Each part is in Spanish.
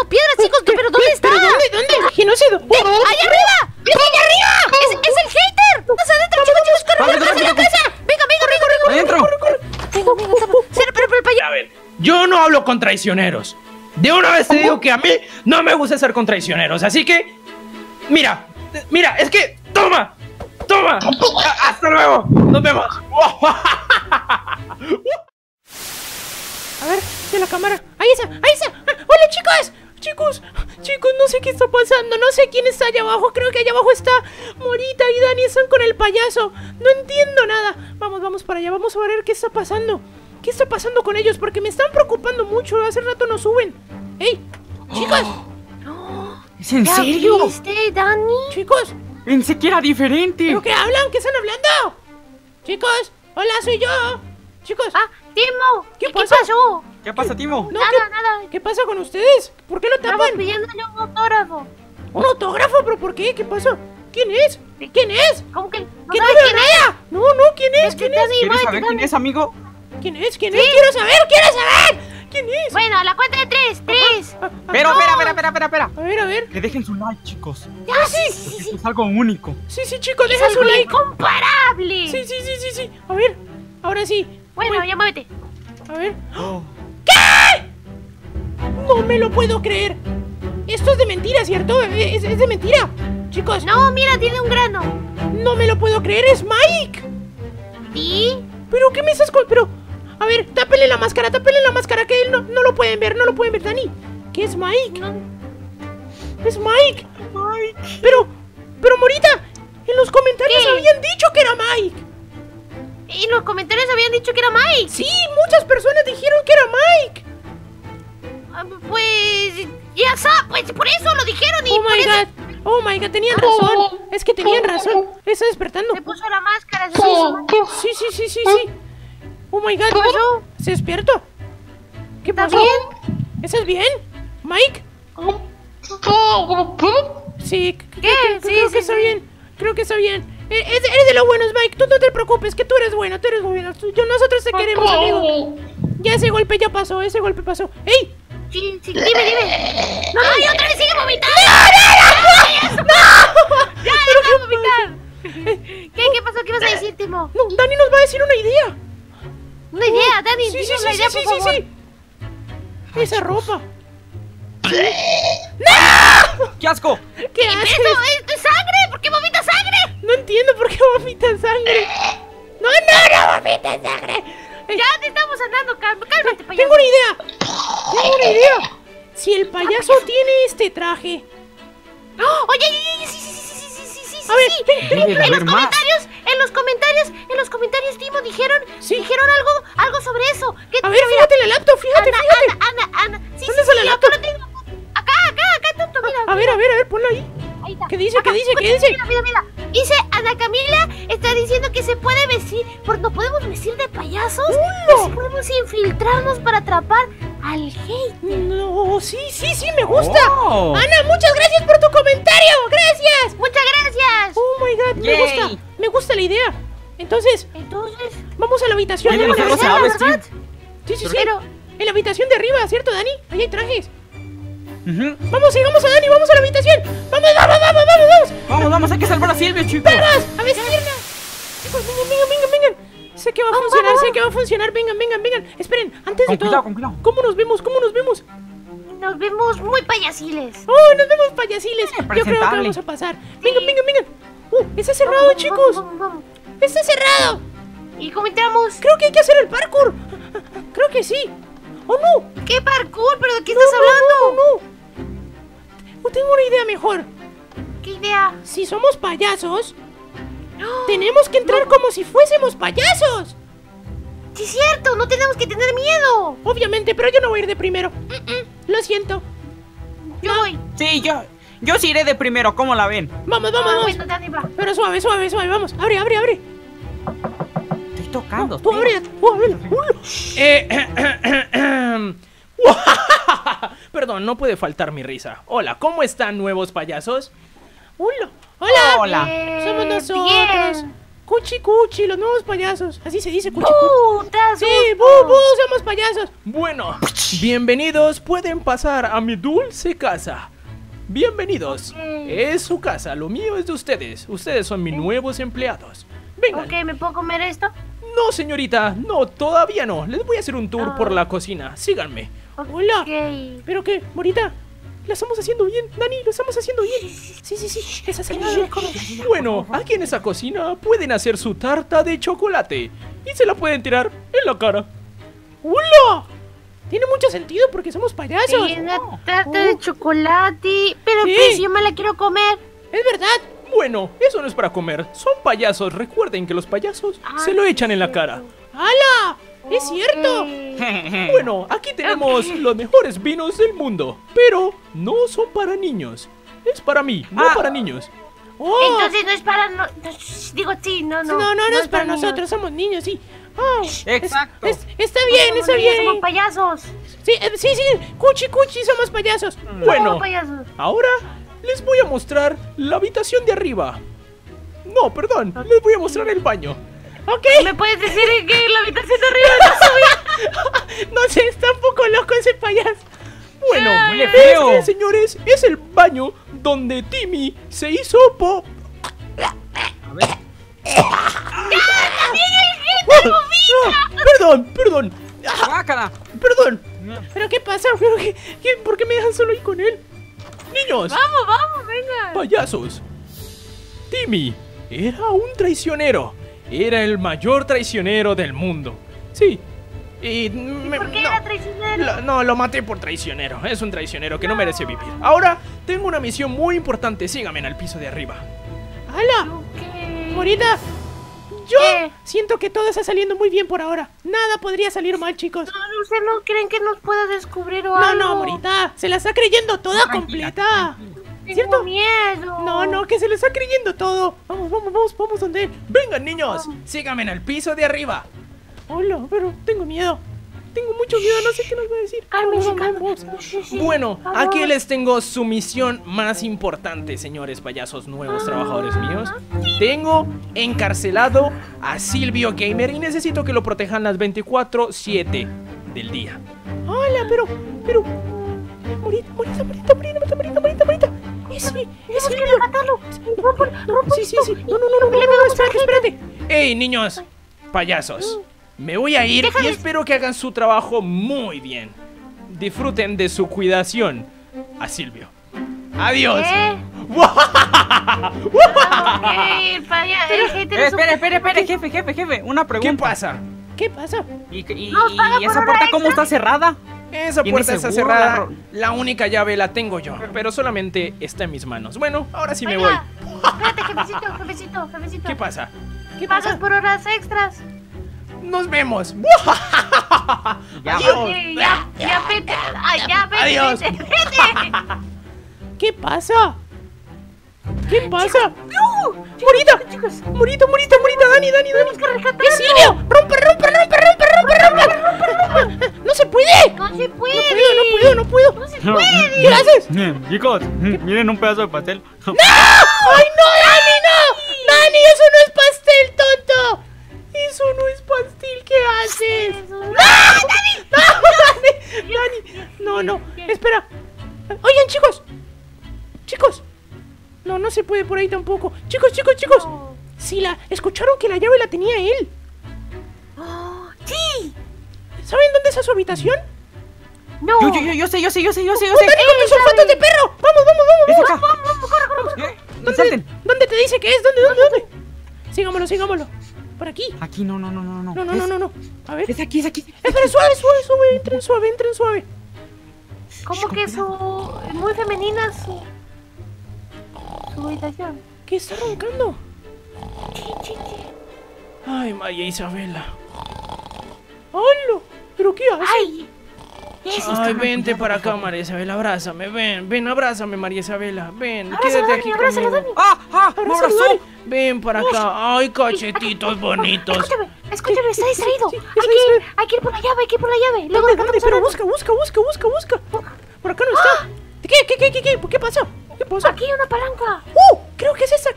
tirando piedras, chicos. ¿Pero dónde está? ¿Dónde? ¡Genocidio! ¡Ahí arriba! ¡Es allá arriba! ¡Es el hater! ¡Estás adentro, chicos, chicos! ¡Corre, corre, corre! ¡Venga, corre, corre! ¡Venga, venga! ¡Pero para allá! A ver, yo no hablo con traicioneros. De una vez te digo que a mí no me gusta ser con traicioneros. Así que... Mira, mira, es que... ¡Toma! ¡Toma! ¡Hasta luego! ¡Nos vemos! A ver, de la cámara. ¡Ahí está! ¡Ahí está! ¡Hola, chicas! Chicos, chicos, no sé qué está pasando. No sé quién está allá abajo. Creo que allá abajo está Morita y Dany. Están con el payaso. No entiendo nada. Vamos, vamos para allá. Vamos a ver qué está pasando. ¿Qué está pasando con ellos? Porque me están preocupando mucho. Hace rato no suben. ¡Ey! ¡Chicas! Oh, ¿es en serio? ¿Qué viste, Dany? Chicos, ni siquiera diferente. ¿Pero qué hablan? ¿Qué están hablando? Chicos, hola, soy yo. Chicos. Ah, Timo. ¿Qué pasó? ¿Qué pasa, Timo? No, nada, nada. ¿Qué pasa con ustedes? ¿Por qué lo tapan? Pidiéndole un autógrafo. ¿Un autógrafo? ¿Pero por qué? ¿Qué pasó? ¿Quién es? ¿Quién es? ¿Cómo que? ¿Quién es? No, no, ¿quién es? ¿Quién es? ¿Quieres saber quién es, amigo? ¿Quién es? ¿Quién es? ¡Quiero saber! ¡Quiero saber! ¿Quién es? Bueno, a la cuenta de 3, 3. Pero, espera. A ver, a ver. Que dejen su like, chicos. Ya, sí. Esto es algo único. Sí, sí, chicos, dejen su like. Incomparable. Sí, sí, sí, sí, sí. A ver. Ahora sí. Bueno, ya muévete. A ver. ¿Qué? No me lo puedo creer. Esto es de mentira, ¿cierto? Es de mentira. Chicos. No, mira, tiene un grano. No me lo puedo creer, es Mike. ¿Sí? ¿Pero qué me estás con...? Pero... A ver, tápele la máscara, que él no lo pueden ver, Dany. ¿Qué es Mike? No. Es Mike. Mike. Pero Morita, en los comentarios habían dicho que era Mike. ¿En los comentarios habían dicho que era Mike? Sí, muchas personas dijeron que era Mike. Ah, pues... Ya sabes, pues por eso lo dijeron y... Oh my god, tenían razón. Es que tenían razón. Está despertando. Se puso la máscara, se puso la máscara. Sí. Oh my god, ¿qué pasó? Se despierto. ¿Qué pasó? ¿Estás bien? ¿Mike? Sí, creo que está bien. Creo que está bien. Eres de los buenos, Mike. Tú no te preocupes, que tú eres bueno. Nosotros te queremos, amigo. Ya ese golpe ya pasó, ¡Ey! Sí, dime. No, ¡ay, otra vez sigue vomitando! ¡No! ¡Ya, deja vomitar! ¿Qué pasó? ¿Qué vas a decir, Timo? No, Dany nos va a decir una idea. Una idea, Dany. Sí, por favor. Esa ropa. ¡No! ¡Qué asco! ¿Qué haces? ¡Esto es sangre! ¿Por qué vomita sangre? No entiendo por qué vomita sangre. No vomita sangre. Ya te estamos andando, cálmate, payaso. Tengo una idea. Si el payaso tiene este traje. Oye, sí. En los comentarios, Timo, dijeron algo sobre eso. A ver, fíjate en la laptop, fíjate. Ana. ¿Dónde está la laptop? Acá, tonto, mira. A ver, ponlo ahí. Ahí está. ¿Qué dice? Mira. Dice, Ana Camila está diciendo que se puede vestir, porque nos podemos vestir de payasos. Nos podemos infiltrarnos para atrapar al hate. No, sí, me gusta. Ana, muchas gracias por tu comentario. Gracias. Muchas gracias. Oh my god, me gusta la idea. Entonces, vamos a la habitación. Sí. Pero en la habitación de arriba, ¿cierto, Dany? Ahí hay trajes. Vamos, sigamos a Dany, vamos a la habitación. Vamos, hay que salvar a Silvio, chicos. ¡Vamos! ¡A ver, chicos, vengan! Sé que va a funcionar, vengan. Esperen, antes de todo, ¿cómo nos vemos? Nos vemos muy payasiles. Nos vemos payasiles. Yo creo que vamos a pasar. Vengan. Está cerrado, chicos. Vamos. Está cerrado. ¿Y cómo entramos? Creo que hay que hacer el parkour. Creo que sí. ¡Oh, no! ¿Qué parkour? ¿Pero de qué estás hablando? No. Tengo una idea mejor. ¿Qué idea? Si somos payasos, tenemos que entrar como si fuésemos payasos. Sí, es cierto. No tenemos que tener miedo. Obviamente, pero yo no voy a ir de primero. Lo siento. Yo voy. Sí, yo sí iré de primero. ¿Cómo la ven? Vamos. Bueno, Dany, va. Pero suave. Vamos. Abre. Tocando. Perdón, no puede faltar mi risa. Hola, ¿cómo están, nuevos payasos? Hola. Somos nosotros. Bien. Cuchi Cuchi, los nuevos payasos. Así se dice, Cuchi Cuchi. Sí, bu, somos payasos. Bueno, bienvenidos, pueden pasar a mi dulce casa. Bienvenidos, es su casa, lo mío es de ustedes. Ustedes son mis nuevos empleados. Vengan. Ok, ¿me puedo comer esto? No, señorita, no, todavía no. Les voy a hacer un tour por la cocina, síganme. Hola, ¿pero qué, Morita? La estamos haciendo bien, Dany, lo estamos haciendo bien. Sí, sí, sí, esa señora. Bueno, aquí en esa cocina pueden hacer su tarta de chocolate y se la pueden tirar en la cara. ¡Hola! Tiene mucho sentido porque somos payasos. Sí, una tarta de chocolate. Pero sí, pues yo me la quiero comer. Es verdad. Bueno, eso no es para comer, son payasos. Recuerden que los payasos se lo echan en la cara. ¡Hala! ¡Es cierto! Bueno, aquí tenemos los mejores vinos del mundo, pero no son para niños. Es para mí, no para niños. Entonces no es para... digo, sí, no es para nosotros, somos niños, sí. Exacto. Está bien, está bien. Somos payasos. Sí, sí, sí, Cuchi Cuchi, somos payasos. Bueno, payasos. Ahora les voy a mostrar la habitación de arriba. No, perdón, les voy a mostrar el baño. Okay. ¿Me puedes decir que la habitación de arriba no soy? No sé, está un poco loco ese payaso. Bueno, este, señores, es el baño donde Timmy se hizo pop. A ver. Perdón. Bácala. Perdón. ¿Pero qué pasa? ¿Por qué me dejan solo ir con él? Niños. Vamos, venga. Payasos. Timmy era un traicionero. Era el mayor traicionero del mundo. Sí. ¿Y por qué era traicionero? No, lo maté por traicionero. Es un traicionero que no merece vivir. Ahora tengo una misión muy importante. Síganme en el piso de arriba. ¡Hala! Morita, yo siento que todo está saliendo muy bien por ahora. Nada podría salir mal, chicos. No, ¿ustedes no creen que nos pueda descubrir o algo? No, Morita, se la está creyendo toda completa. ¿Cierto? Tengo miedo. No, que se lo está creyendo todo. Vamos donde él. Vengan, niños, síganme en el piso de arriba. Hola, pero tengo miedo. Tengo mucho miedo, no sé qué nos va a decir. Cálmense. Bueno, aquí les tengo su misión más importante, señores payasos, nuevos trabajadores míos. Tengo encarcelado a Silvio Gamer y necesito que lo protejan las 24/7 del día. Hola, pero... Morita. Tenemos que matarlo. Sí. No, espérate. Ey, niños, payasos, me voy a ir y espero que hagan su trabajo muy bien. Disfruten de su cuidación a Silvio. Adiós. Espera, jefe, una pregunta. ¿Qué pasa? ¿Y esa puerta cómo está cerrada? Esa puerta está cerrada, la única llave la tengo yo, pero solamente está en mis manos. Bueno, ahora sí. Oiga, me voy. Espérate, jefecito. ¿Qué pasa? Pagas por horas extras. Nos vemos. Ya, vete. ¿Qué pasa? No. Morita, Dany. ¡Silvio! ¡Rompe! No se puede. ¿Qué haces? Chicos, miren un pedazo de pastel. ¡No! ¡Ay, no, Dany, no! ¡Dany, eso no es pastel, tonto! Eso no es pastel, ¿qué haces? ¡No, Dany! ¡No, Dany! No, espera. Oigan, chicos. No se puede por ahí tampoco. Chicos. Si la... ¿Escucharon que la llave la tenía él? ¡Sí! ¿Saben dónde está su habitación? No. Yo sé. ¡Dany, con tus olfatos de perro! ¡Vamos! ¡Corre! ¿Dónde te dice que es? ¿Dónde? Sigámoslo. Por aquí. Aquí no. No. A ver. Es aquí. Espera, suave. Entren suave. ¿Cómo que su... muy femenina su habitación? ¿Qué está roncando? Ay, María Isabela. ¡Hola! ¿Pero qué haces? Ay, vente para acá, María Isabela, abrázame, ven, abrázame, María Isabela, ven, quédate aquí conmigo. ¡Me abrazó! Ven para acá, ay, cachetitos bonitos. Escúchame, está distraído. Hay que ir por la llave, Luego, pero busca. Por acá no está. ¿Qué pasó? Aquí hay una palanca. Creo que es esta.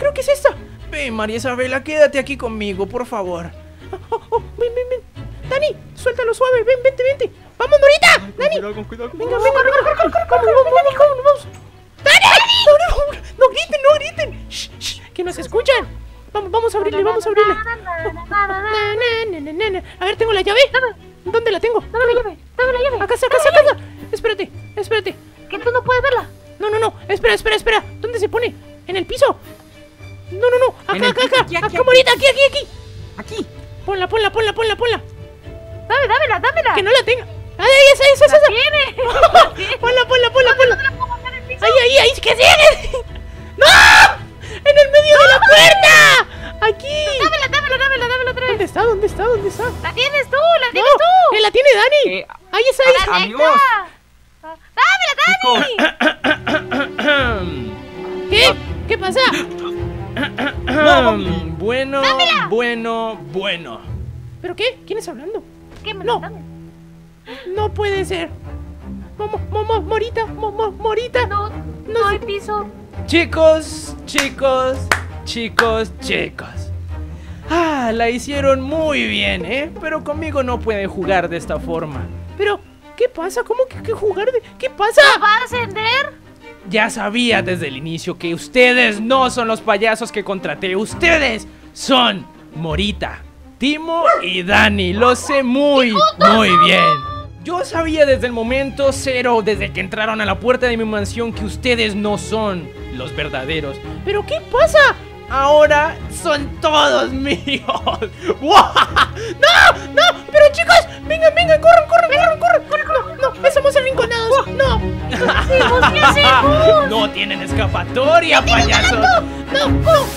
Ven, María Isabela, quédate aquí conmigo, por favor. Ven. Dany, suéltalo suave. Ven, vente. ¡Vamos, Morita! ¡Dany! ¡Venga, vamos! ¡Dany! ¡No griten, no griten! ¡Shh! ¡Que nos escuchan! Vamos a abrirle. A ver, tengo la llave. ¿Dónde la tengo? Dame la llave. Acá. Espérate. ¿Que tú no puedes verla? No. Espera. ¿Dónde se pone? ¿En el piso? No. Acá. Acá, Morita, aquí. Ponla. Dámela. Que no la tenga. ¡Ay, esa! ¡Tiene! Ponla. Ahí. ¿Qué sigue? ¡No! ¡En el medio de la puerta! ¡Aquí! Dámela otra vez. ¿Dónde está? ¡La tienes tú! ¡La tiene Dany! ¡Ahí está! ¡Amigos! ¡Dámela, Dany! ¿Qué pasa? Bueno. ¿Pero qué? ¿Quién está hablando? No puede ser. Morita. No hay piso. Chicos. Ah, la hicieron muy bien, ¿eh? Pero conmigo no pueden jugar de esta forma. Pero, ¿qué pasa? ¿Cómo que jugar de...? ¿Qué pasa? ¿Nos va a ascender? Ya sabía desde el inicio que ustedes no son los payasos que contraté. Ustedes son Morita, Timo y Dany. Lo sé muy bien. Yo sabía desde el momento cero, desde que entraron a la puerta de mi mansión, que ustedes no son los verdaderos. ¿Pero qué pasa? Ahora son todos míos. ¡No! Pero chicos, vengan, corran. No, estamos arrinconados. No. ¿Qué hacemos? No tienen escapatoria, payaso. No.